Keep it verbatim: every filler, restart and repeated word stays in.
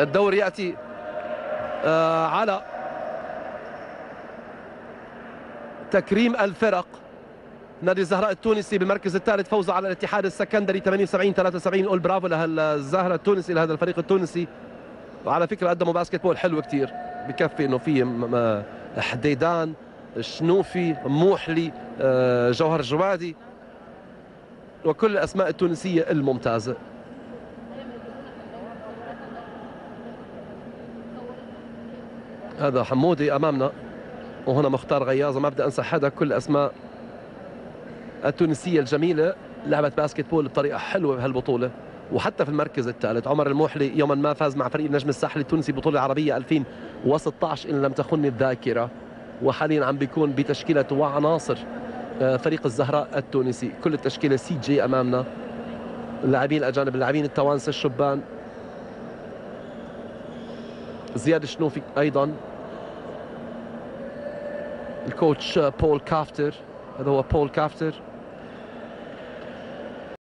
الدور يأتي على تكريم الفرق. نادي الزهراء التونسي بالمركز الثالث، فوز على الاتحاد السكندري ثمانية وسبعين ثلاثة وسبعين. نقول برافو لهالزهراء التونسي، لهذا الفريق التونسي. وعلى فكره قدموا باسكت بول حلو كثير، بكفي انه في حديدان، شنوفي، موحلي، جوهر جوادي، وكل الاسماء التونسيه الممتازه. هذا حمودي امامنا، وهنا مختار غيازة. ما بدي انسى حدا، كل اسماء التونسيه الجميله. لعبه باسكت بول بطريقه حلوه بهالبطوله. وحتى في المركز الثالث عمر الموحلي يوما ما فاز مع فريق النجم الساحلي التونسي بطوله عربيه ألفين وستة عشر ان لم تخني الذاكره، وحاليا عم بيكون بتشكيله وعناصر فريق الزهراء التونسي. كل التشكيله سي جي امامنا، اللاعبين الاجانب، اللاعبين التوانسه، الشبان، زياد الشنوفي، ايضا الكوتش بول كافتر. هذا هو بول كافتر.